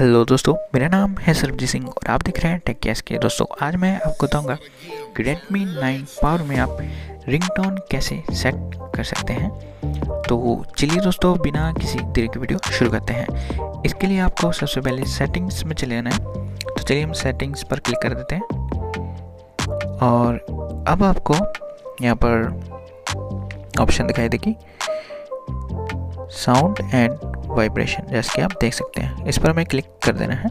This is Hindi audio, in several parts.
हेलो दोस्तों, मेरा नाम है सरबजीत सिंह और आप देख रहे हैं टेक केस के। दोस्तों आज मैं आपको बताऊंगा कि Redmi 9 power में आप रिंगटोन कैसे सेट कर सकते हैं। तो चलिए दोस्तों, बिना किसी देरी के वीडियो शुरू करते हैं। इसके लिए आपको सबसे पहले सेटिंग्स में चले जाना है। तो चलिए हम सेटिंग्स पर क्लिक कर देते हैं और अब आपको यहाँ पर ऑप्शन दिखाई देगी साउंड एंड वाइब्रेशन, जैसे कि आप देख सकते हैं। इस पर हमें क्लिक कर देना है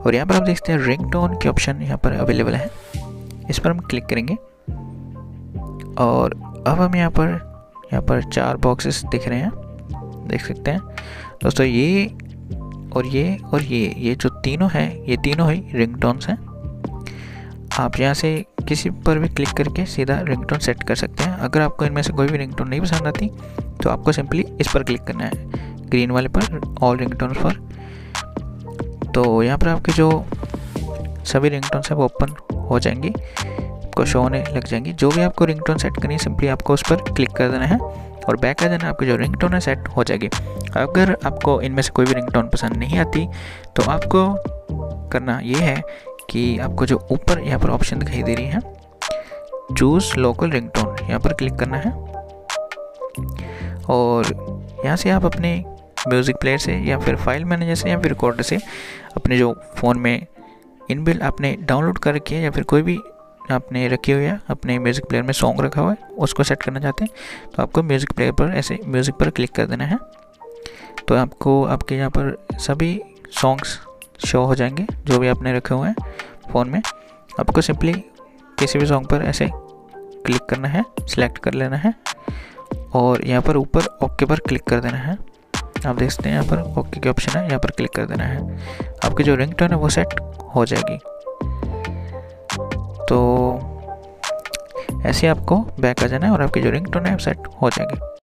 और यहाँ पर आप देखते हैं रिंगटोन के ऑप्शन यहाँ पर अवेलेबल है। इस पर हम क्लिक करेंगे और अब हम यहाँ पर चार बॉक्सेस दिख रहे हैं, देख सकते हैं दोस्तों। ये और ये और ये जो तीनों हैं, ये तीनों ही रिंगटोन्स हैं। आप यहाँ से किसी पर भी क्लिक करके सीधा रिंगटोन सेट कर सकते हैं। अगर आपको इनमें से कोई भी रिंगटोन नहीं पसंद आती तो आपको सिंपली इस पर क्लिक करना है, ग्रीन वाले पर, ऑल रिंगटोन्स पर। तो यहाँ पर आपके जो सभी रिंगटोन्स हैं वो ओपन हो जाएंगी, आपको शो होने लग जाएंगी। जो भी आपको रिंगटोन सेट करनी है सिंपली आपको उस पर क्लिक कर देना है और बैक आ जाना, आपकी जो रिंगटोन है सेट हो जाएगी। अगर आपको इनमें से कोई भी रिंगटोन पसंद नहीं आती तो आपको करना ये है कि आपको जो ऊपर यहाँ पर ऑप्शन दिखाई दे रही है चूज़ लोकल रिंगटोन, यहाँ पर क्लिक करना है और यहाँ से आप अपने म्यूज़िक प्लेयर से या फिर फाइल मैनेजर से या फिर रिकॉर्डर से अपने जो फ़ोन में इनबिल्ट आपने डाउनलोड कर रखी है या फिर कोई भी आपने रखी हुई है, अपने म्यूज़िक प्लेयर में सॉन्ग रखा हुआ है, उसको सेट करना चाहते हैं तो आपको म्यूज़िक प्लेयर पर ऐसे म्यूज़िक पर क्लिक कर देना है। तो आपको आपके यहाँ पर सभी सॉन्ग्स शो हो जाएंगे जो भी आपने रखे हुए हैं फ़ोन में। आपको सिंपली किसी भी सॉन्ग पर ऐसे क्लिक करना है, सिलेक्ट कर लेना है और यहाँ पर ऊपर ओके पर क्लिक कर देना है। आप देख सकते हैं यहाँ पर ओके के ऑप्शन है, यहाँ पर क्लिक कर देना है। आपकी जो रिंगटोन है वो सेट हो जाएगी। तो ऐसे आपको बैक आ जाना है और आपकी जो रिंगटोन है वो सेट हो जाएगी।